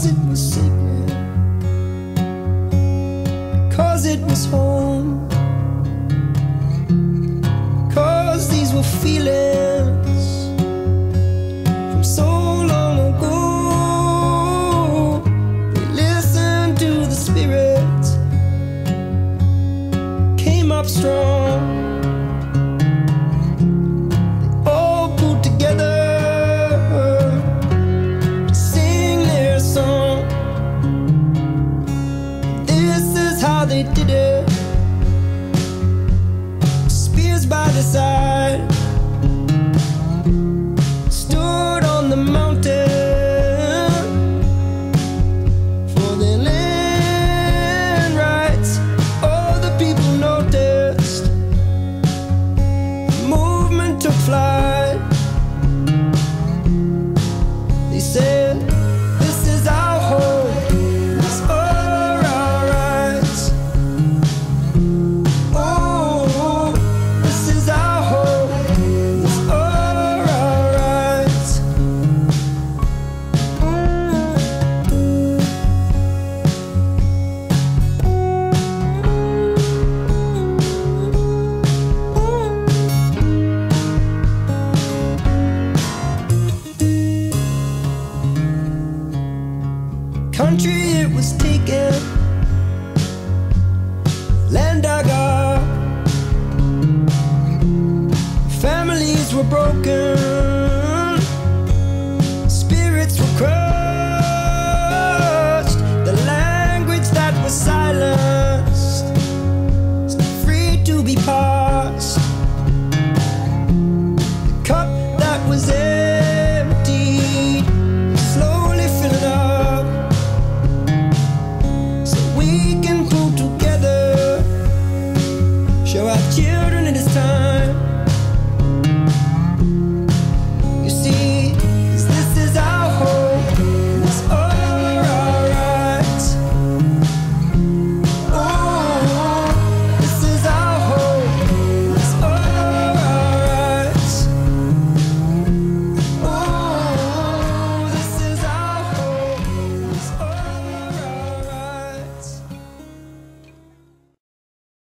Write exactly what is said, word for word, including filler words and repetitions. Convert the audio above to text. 'cause it was sacred, 'cause it was home, 'cause these were feelings from so long ago. We listened to the spirit, came up strong. They did it, spears by the side, stood on the mountain for their land rights. All the people noticed, the movement took flight. They said, this is our home. Country it was taken, land I got, families were broken.